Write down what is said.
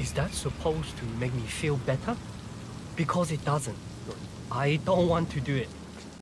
Is that supposed to make me feel better? Because it doesn't. I don't want to do it.